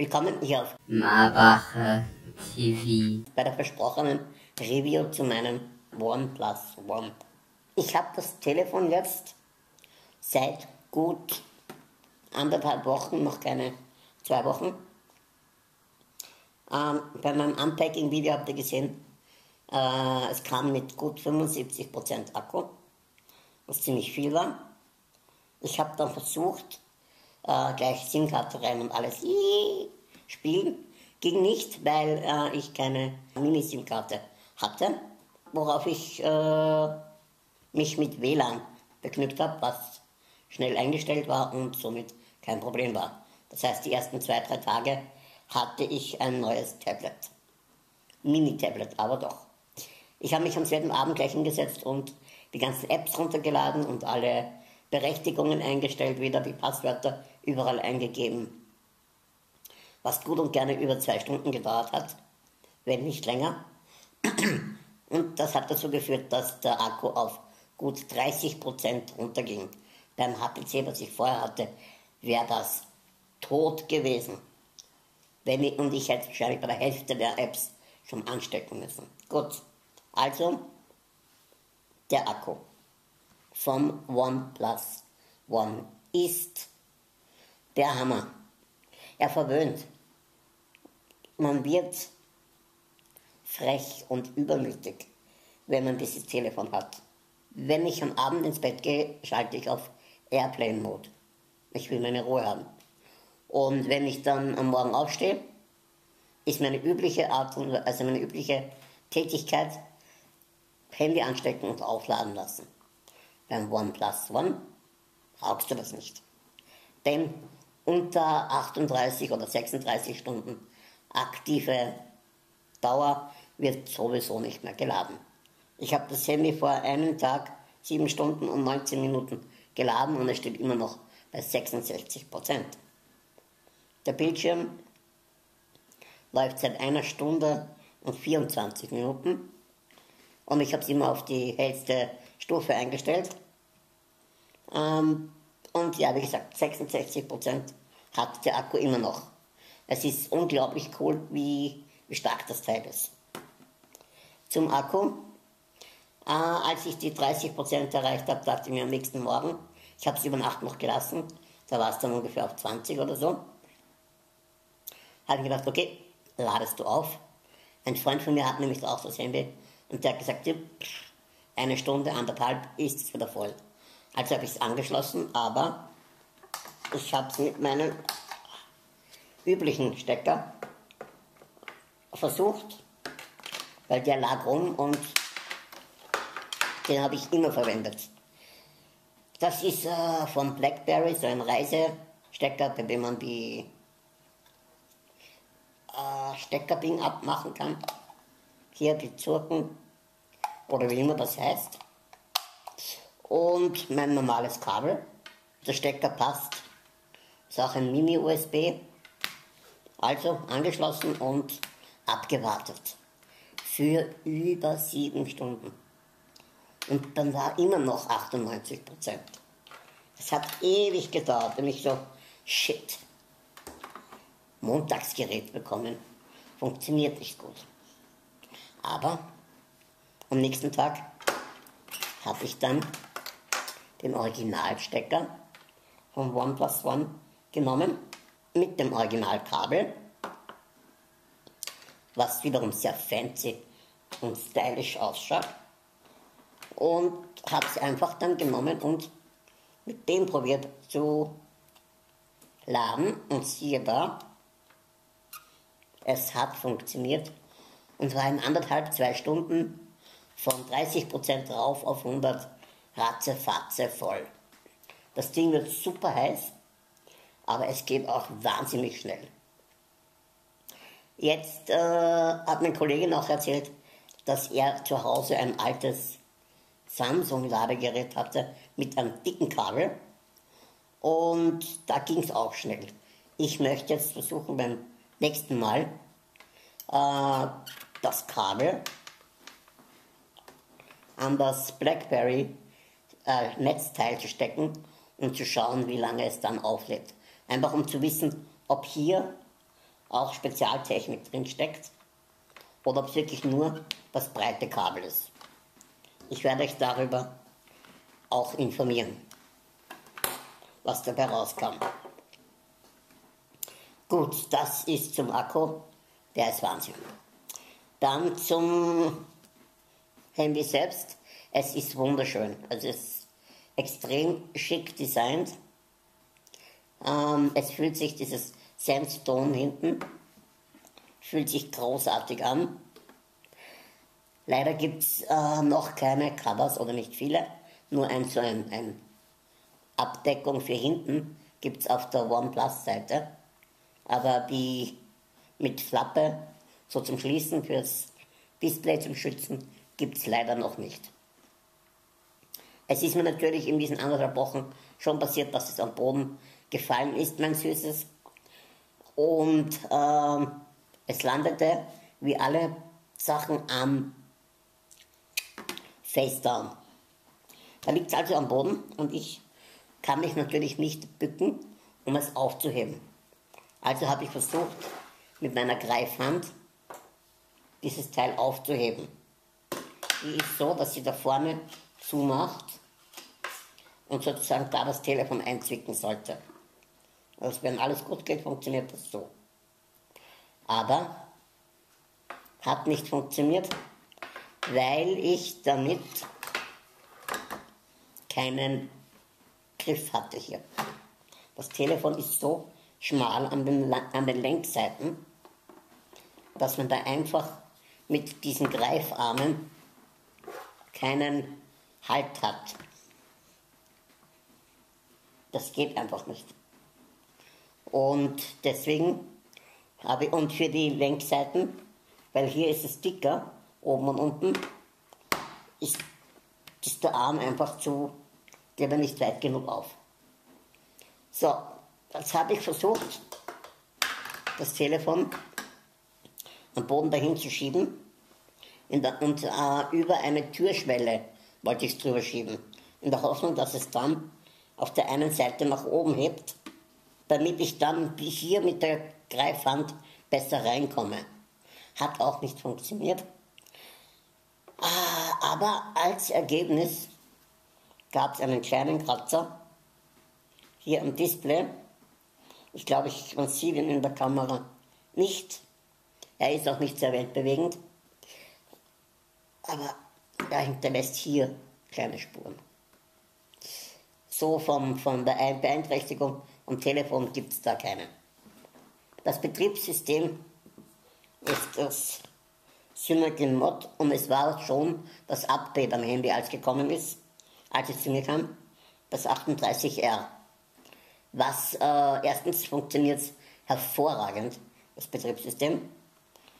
Willkommen hier auf Marbacher TV bei der versprochenen Review zu meinem OnePlus One. Ich habe das Telefon jetzt seit gut anderthalb Wochen, noch keine 2 Wochen. Bei meinem Unpacking-Video habt ihr gesehen, es kam mit gut 75% Akku, was ziemlich viel war. Ich habe dann versucht, gleich SIM-Karte rein und alles spielen. Ging nicht, weil ich keine Mini-SIM-Karte hatte, worauf ich mich mit WLAN begnügt habe, was schnell eingestellt war und somit kein Problem war. Das heißt, die ersten 2-3 Tage hatte ich ein neues Tablet. Mini-Tablet, aber doch. Ich habe mich am selben Abend gleich hingesetzt und die ganzen Apps runtergeladen und alle Berechtigungen eingestellt, wieder die Passwörter überall eingegeben. Was gut und gerne über 2 Stunden gedauert hat, wenn nicht länger. Und das hat dazu geführt, dass der Akku auf gut 30% runterging. Beim HTC, was ich vorher hatte, wäre das tot gewesen. Und ich hätte wahrscheinlich bei der Hälfte der Apps schon anstecken müssen. Gut, also der Akku vom OnePlus One ist der Hammer. Er verwöhnt. Man wird frech und übermütig, wenn man dieses Telefon hat. Wenn ich am Abend ins Bett gehe, schalte ich auf Airplane-Mode. Ich will meine Ruhe haben. Und wenn ich dann am Morgen aufstehe, ist meine übliche Art, also meine übliche Tätigkeit, Handy anstecken und aufladen lassen. Beim OnePlus One brauchst du das nicht. Denn unter 38 oder 36 Stunden aktive Dauer wird sowieso nicht mehr geladen. Ich habe das Handy vor einem Tag 7 Stunden und 19 Minuten geladen und es steht immer noch bei 66%. Der Bildschirm läuft seit 1 Stunde und 24 Minuten und ich habe es immer auf die hellste Stufe eingestellt. Und ja, wie gesagt, 66% hat der Akku immer noch. Es ist unglaublich cool, wie stark das Teil ist. Zum Akku. Als ich die 30% erreicht habe, dachte ich mir am nächsten Morgen, ich habe es über Nacht noch gelassen, da war es dann ungefähr auf 20 oder so, habe ich gedacht, okay, ladest du auf. Ein Freund von mir hat nämlich auch das Handy und der hat gesagt, ja, 1 Stunde, 1,5 ist es wieder voll. Also habe ich es angeschlossen, aber ich habe es mit meinem üblichen Stecker versucht, weil der lag rum und den habe ich immer verwendet. Das ist von BlackBerry, so ein Reisestecker, bei dem man die Steckerding abmachen kann. Hier die Zurken oder wie immer das heißt. Und mein normales Kabel. Der Stecker passt. Ist auch ein Mini-USB. Also angeschlossen und abgewartet. Für über 7 Stunden. Und dann war immer noch 98%. Das hat ewig gedauert. Und ich so, shit. Montagsgerät bekommen. Funktioniert nicht gut. Aber am nächsten Tag habe ich dann den Originalstecker vom OnePlus One genommen mit dem Originalkabel, was wiederum sehr fancy und stylisch ausschaut, und habe es einfach dann genommen und mit dem probiert zu laden und siehe da, es hat funktioniert und war in 1,5–2 Stunden von 30% rauf auf 100 ratzefatze voll. Das Ding wird super heiß, aber es geht auch wahnsinnig schnell. Jetzt hat mein Kollege noch erzählt, dass er zu Hause ein altes Samsung-Ladegerät hatte mit einem dicken Kabel und da ging es auch schnell. Ich möchte jetzt versuchen, beim nächsten Mal das Kabel an das BlackBerry Netzteil zu stecken und zu schauen, wie lange es dann auflädt. Einfach um zu wissen, ob hier auch Spezialtechnik drin steckt oder ob es wirklich nur das breite Kabel ist. Ich werde euch darüber auch informieren, was dabei rauskam. Gut, das ist zum Akku, der ist Wahnsinn. Dann zum Handy selbst, es ist wunderschön, also es ist extrem schick designt. Es fühlt sich dieses Sandstone hinten, fühlt sich großartig an. Leider gibt es noch keine Covers oder nicht viele, nur eine Abdeckung für hinten gibt es auf der OnePlus-Seite. Aber die mit Flappe, so zum Schließen, fürs Display zum Schützen, gibt es leider noch nicht. Es ist mir natürlich in diesen anderthalb Wochen schon passiert, dass es am Boden gefallen ist, mein Süßes. Und es landete, wie alle Sachen, am Facedown. Da liegt es also am Boden und ich kann mich natürlich nicht bücken, um es aufzuheben. Also habe ich versucht, mit meiner Greifhand dieses Teil aufzuheben. Die ist so, dass sie da vorne zumacht und sozusagen da das Telefon einzwicken sollte. Also wenn alles gut geht, funktioniert das so. Aber hat nicht funktioniert, weil ich damit keinen Griff hatte hier. Das Telefon ist so schmal an den Lenkseiten, dass man da einfach mit diesen Greifarmen keinen Halt hat. Das geht einfach nicht. Und deswegen habe ich, und für die Lenkseiten, weil hier ist es dicker, oben und unten, ist der Arm einfach zu, der war nicht weit genug auf. So, jetzt habe ich versucht, das Telefon am Boden dahin zu schieben und über eine Türschwelle wollte ich es drüber schieben, in der Hoffnung, dass es dann auf der einen Seite nach oben hebt, damit ich dann hier mit der Greifhand besser reinkomme. Hat auch nicht funktioniert. Aber als Ergebnis gab es einen kleinen Kratzer hier am Display. Ich glaube, man sieht ihn in der Kamera nicht. Er ist auch nicht sehr weltbewegend. Aber er hinterlässt hier kleine Spuren. So von der Beeinträchtigung am Telefon gibt es da keine. Das Betriebssystem ist das CyanogenMod und es war schon das Update am Handy, als gekommen ist, als es zu mir kam, das 38R. Erstens funktioniert es hervorragend, das Betriebssystem.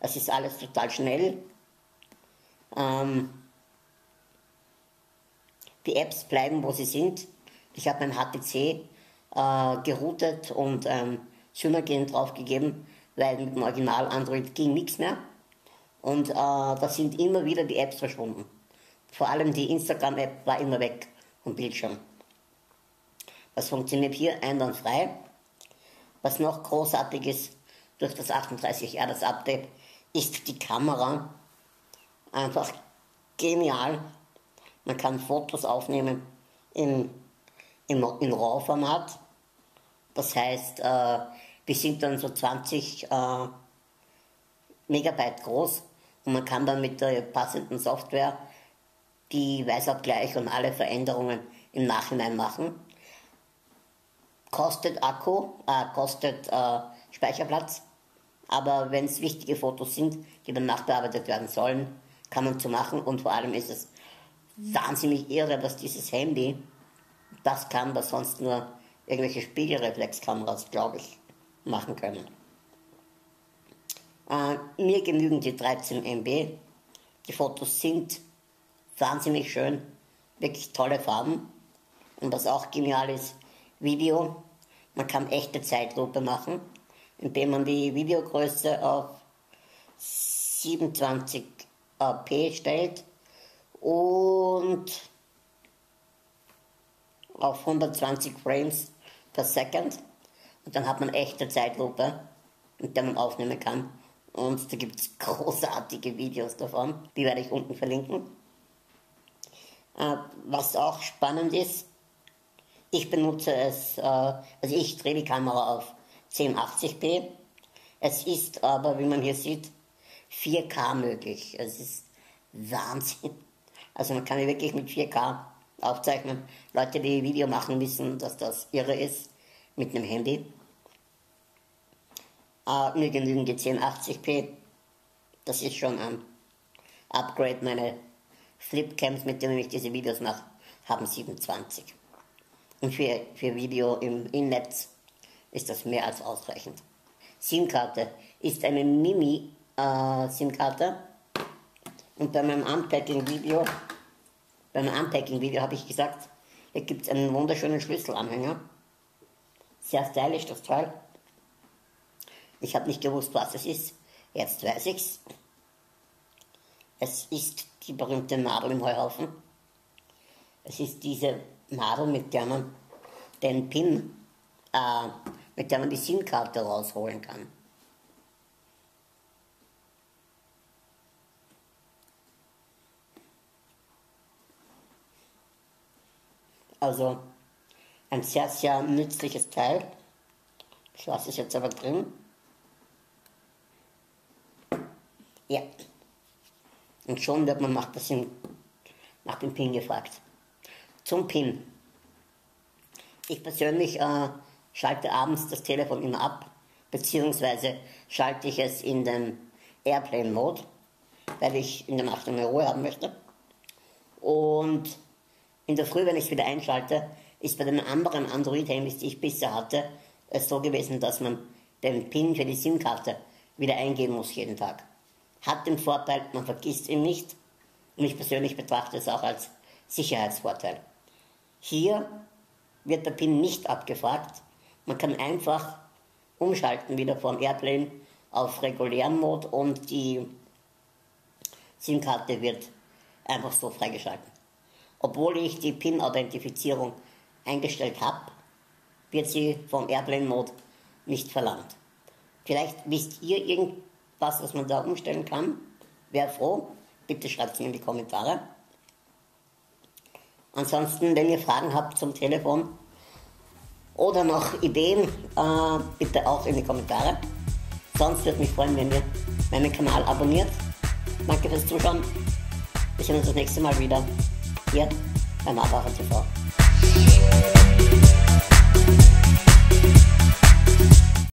Es ist alles total schnell. Die Apps bleiben, wo sie sind. Ich habe mein HTC geroutet und Cyanogen draufgegeben, weil mit dem Original Android ging nichts mehr. Und da sind immer wieder die Apps verschwunden. Vor allem die Instagram-App war immer weg vom Bildschirm. Das funktioniert hier einwandfrei. Was noch großartig ist, durch das 38R, das Update, ist die Kamera einfach genial. Man kann Fotos aufnehmen in RAW-Format. Das heißt, die sind dann so 20 Megabyte groß und man kann dann mit der passenden Software die Weißabgleich und alle Veränderungen im Nachhinein machen. Kostet Akku, kostet Speicherplatz, aber wenn es wichtige Fotos sind, die dann nachbearbeitet werden sollen, kann man so machen. Und vor allem ist es wahnsinnig irre, dass dieses Handy das kann, was sonst nur irgendwelche Spiegelreflexkameras, glaube ich, machen können. Mir genügen die 13 MB. Die Fotos sind wahnsinnig schön, wirklich tolle Farben. Und was auch genial ist, Video. Man kann echte Zeitlupe machen, indem man die Videogröße auf 27p stellt und auf 120 Frames per Second und dann hat man echte Zeitlupe mit der man aufnehmen kann. Und da gibt es großartige Videos davon, die werde ich unten verlinken. Was auch spannend ist, ich benutze es, also ich drehe die Kamera auf 1080p. Es ist aber, wie man hier sieht, 4K möglich. Es ist Wahnsinn. Also man kann hier wirklich mit 4K aufzeichnen. Leute, die Video machen, wissen, dass das irre ist mit einem Handy. Mir genügen die 1080p. Das ist schon ein Upgrade. Meine Flipcams, mit denen ich diese Videos mache, haben 720. Und für Video im Netz ist das mehr als ausreichend. SIM-Karte ist eine Mini-SIM-Karte. Und bei meinem Unpacking-Video habe ich gesagt, hier gibt es einen wunderschönen Schlüsselanhänger. Sehr stylisch das Teil. Ich habe nicht gewusst, was es ist. Jetzt weiß ich's. Es ist die berühmte Nadel im Heuhaufen. Es ist diese Nadel, mit der man den Pin, mit der man die SIM-Karte rausholen kann. Also ein sehr, sehr nützliches Teil. Ich lasse es jetzt aber drin. Ja. Und schon wird man nach dem Pin gefragt. Zum Pin. Ich persönlich schalte abends das Telefon immer ab, beziehungsweise schalte ich es in den Airplane-Mode, weil ich in der Nacht eine Ruhe haben möchte. Und in der Früh, wenn ich es wieder einschalte, ist bei den anderen Android-Handys, die ich bisher hatte, es so gewesen, dass man den PIN für die SIM-Karte wieder eingeben muss jeden Tag. Hat den Vorteil, man vergisst ihn nicht. Und ich persönlich betrachte es auch als Sicherheitsvorteil. Hier wird der PIN nicht abgefragt. Man kann einfach umschalten wieder vom Airplane auf regulären Mode und die SIM-Karte wird einfach so freigeschalten. Obwohl ich die PIN-Authentifizierung eingestellt habe, wird sie vom Airplane-Mode nicht verlangt. Vielleicht wisst ihr irgendwas, was man da umstellen kann. Wäre froh, bitte schreibt es mir in die Kommentare. Ansonsten, wenn ihr Fragen habt zum Telefon oder noch Ideen, bitte auch in die Kommentare. Sonst würde mich freuen, wenn ihr meinen Kanal abonniert. Danke fürs Zuschauen. Wir sehen uns das nächste Mal wieder hier beim ABACHER TV.